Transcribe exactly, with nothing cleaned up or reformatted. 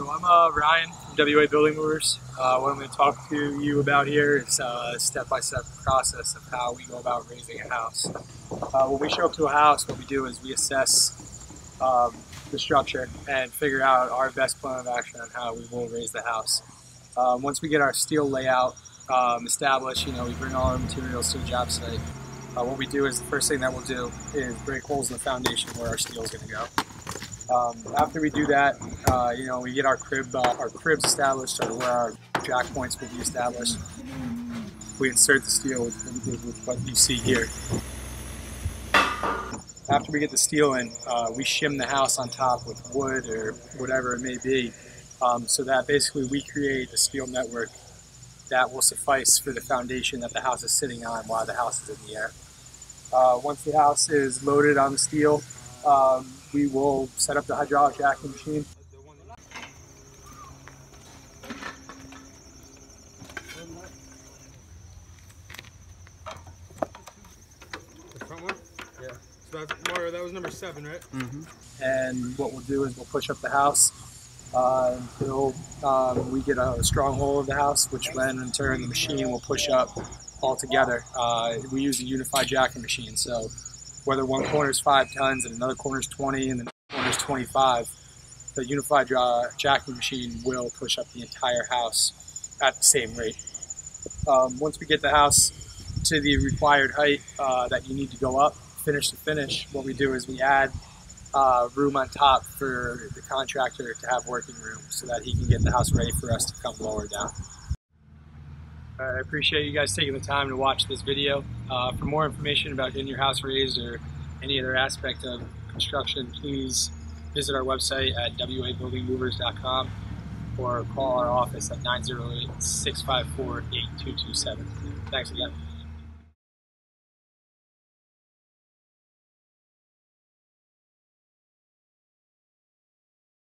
So I'm uh, Ryan from W A Building Movers. Uh, what I'm going to talk to you about here is a step-by-step process of how we go about raising a house. Uh, when we show up to a house, what we do is we assess um, the structure and figure out our best plan of action on how we will raise the house. Uh, once we get our steel layout um, established, you know, we bring all our materials to the job site. Uh, what we do is the first thing that we'll do is break holes in the foundation where our steel is going to go. Um, after we do that, uh, you know, we get our crib, uh, our cribs established, or where our jack points will be established. We insert the steel with, with what you see here. After we get the steel in, uh, we shim the house on top with wood or whatever it may be, um, so that basically we create a steel network that will suffice for the foundation that the house is sitting on while the house is in the air. Uh, once the house is loaded on the steel, um, we will set up the hydraulic jacking machine. The front one? Yeah. So Mario, that was number seven, right? Mm-hmm. And what we'll do is we'll push up the house uh, until um, we get a strong hole of the house, which then in turn the machine will push up all together. Uh, we use a unified jacking machine, so whether one corner is five tons and another corner is twenty and the corner is twenty-five, the unified jacking machine will push up the entire house at the same rate. Um, once we get the house to the required height uh, that you need to go up, finish to finish, what we do is we add uh, room on top for the contractor to have working room so that he can get the house ready for us to come lower down. I appreciate you guys taking the time to watch this video. Uh, for more information about getting your house raised or any other aspect of construction, please visit our website at w a building movers dot com or call our office at nine zero eight, six five four, eight two two seven. Thanks again.